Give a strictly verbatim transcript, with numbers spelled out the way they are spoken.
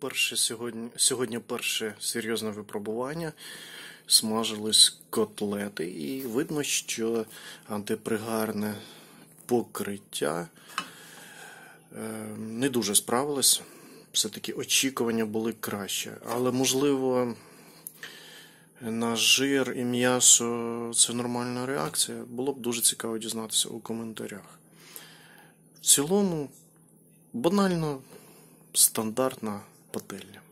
Перше сьогодні, сьогодні перше серйозне випробування. Смажились котлети, і видно, що антипригарне покриття не дуже справилось. Все-таки очікування були краще. Але, можливо, на жир і м'ясо це нормальна реакція. Було б дуже цікаво дізнатися у коментарях. В цілому, банально, стандартна пательня.